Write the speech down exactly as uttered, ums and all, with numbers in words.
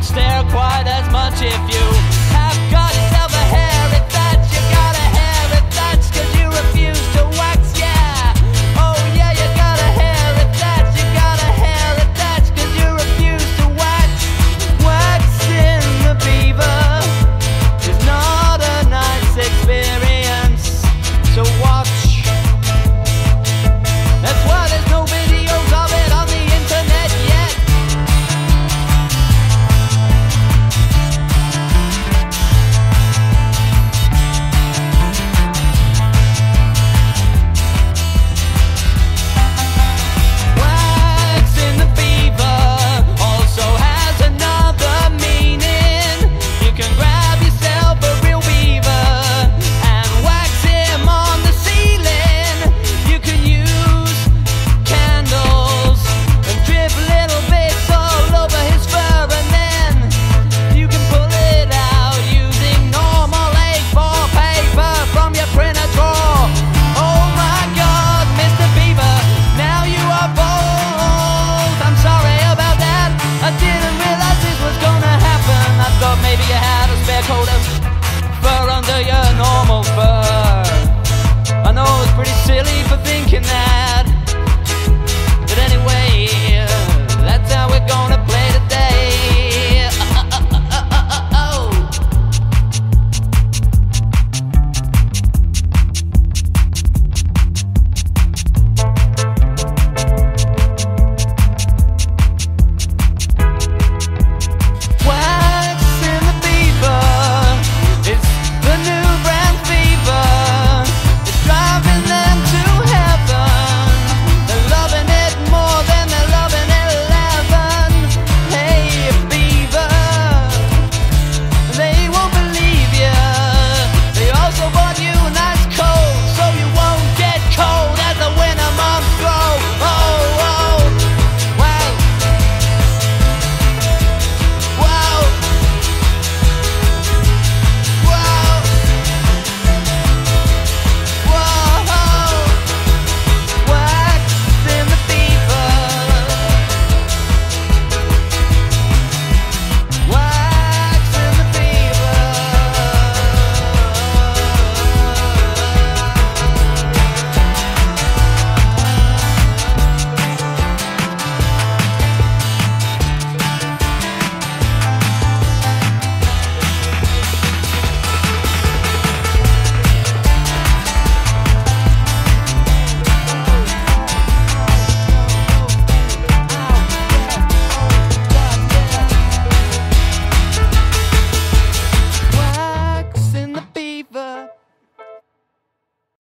don't stare quite as much if you have got it of a hair. If that's you got a hair, if that's cause you refuse to wax, yeah. Oh yeah, you got a hair, if that's you got a hair, if that's cause you refuse to wax. Waxing the beaver is not a nice experience to watch. That's why there's no videos of it on the internet yet. Waxing the beaver also has another meaning. You can grab yourself a real beaver and wax him on the ceiling. You can use candles and drip little bits all over his fur, and then you can pull it out using normal A four paper from your printer drawer. Oh my god, Mister Beaver, now you are bold. I'm sorry about that, I didn't realize this was gonna happen. I thought maybe you had a spare coat of fur under your normal fur. I know it's pretty silly for thinking that,